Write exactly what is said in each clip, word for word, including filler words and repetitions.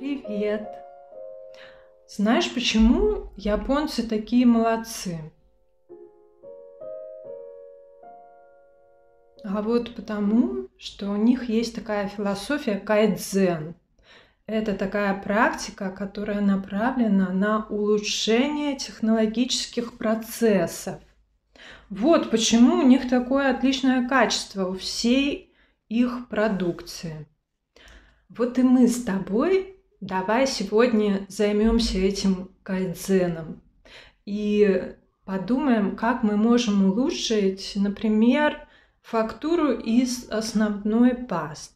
Привет! Знаешь, почему японцы такие молодцы? А вот потому, что у них есть такая философия кайдзен. Это такая практика, которая направлена на улучшение технологических процессов. Вот почему у них такое отличное качество у всей их продукции. Вот и мы с тобой давай сегодня займемся этим кайдзеном и подумаем, как мы можем улучшить, например, фактуру из основной пасты.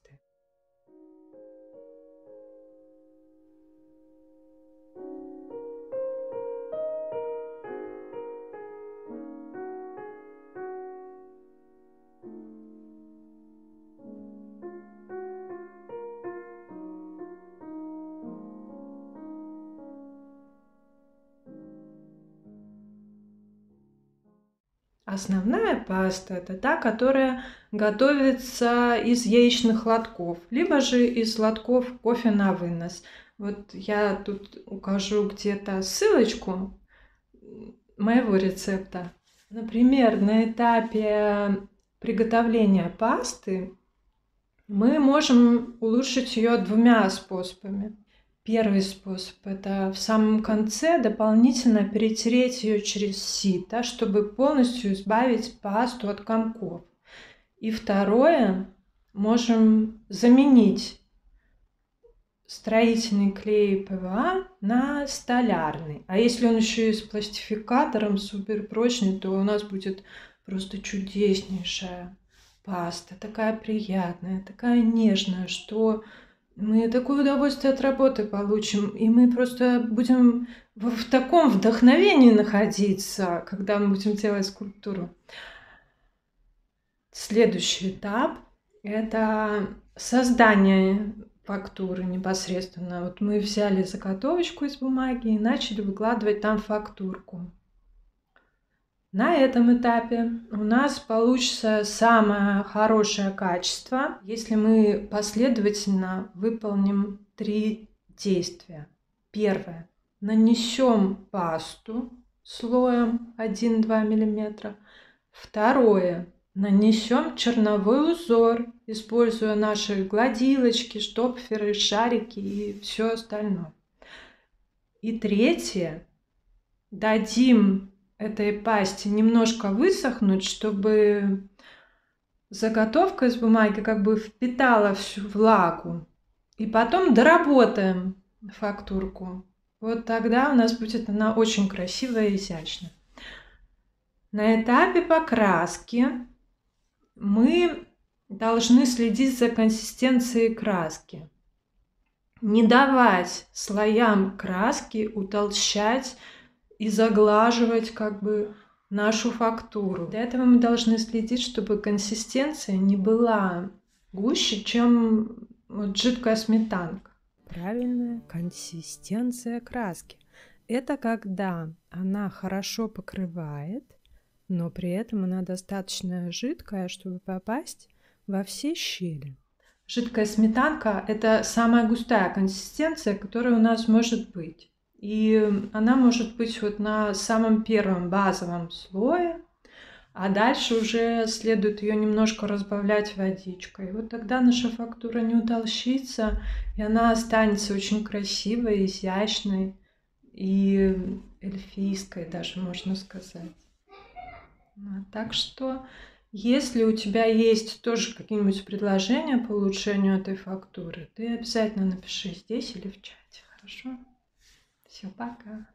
Основная паста – это та, которая готовится из яичных лотков, либо же из лотков кофе на вынос. Вот я тут укажу где-то ссылочку моего рецепта. Например, на этапе приготовления пасты мы можем улучшить ее двумя способами. Первый способ – это в самом конце дополнительно перетереть ее через сито, чтобы полностью избавить пасту от комков. И второе – можем заменить строительный клей пэ вэ а на столярный. А если он еще и с пластификатором суперпрочный, то у нас будет просто чудеснейшая паста. Такая приятная, такая нежная, что... мы такое удовольствие от работы получим, и мы просто будем в таком вдохновении находиться, когда мы будем делать скульптуру. Следующий этап – это создание фактуры непосредственно. Вот мы взяли заготовочку из бумаги и начали выкладывать там фактурку. На этом этапе у нас получится самое хорошее качество, если мы последовательно выполним три действия. Первое. Нанесем пасту слоем один-два миллиметра. Второе. Нанесем черновой узор, используя наши гладилочки, штопферы, шарики и все остальное. И третье. Дадим этой пасте немножко высохнуть, чтобы заготовка из бумаги как бы впитала всю влагу. И потом доработаем фактурку. Вот тогда у нас будет она очень красивая и изящная. На этапе покраски мы должны следить за консистенцией краски. Не давать слоям краски утолщать и заглаживать как бы нашу фактуру. Для этого мы должны следить, чтобы консистенция не была гуще, чем вот жидкая сметанка. Правильная консистенция краски. Это когда она хорошо покрывает, но при этом она достаточно жидкая, чтобы попасть во все щели. Жидкая сметанка – это самая густая консистенция, которая у нас может быть. И она может быть вот на самом первом базовом слое, а дальше уже следует ее немножко разбавлять водичкой. Вот тогда наша фактура не утолщится, и она останется очень красивой, изящной и эльфийской даже, можно сказать. Так что, если у тебя есть тоже какие-нибудь предложения по улучшению этой фактуры, ты обязательно напиши здесь или в чате, хорошо? Все, пока.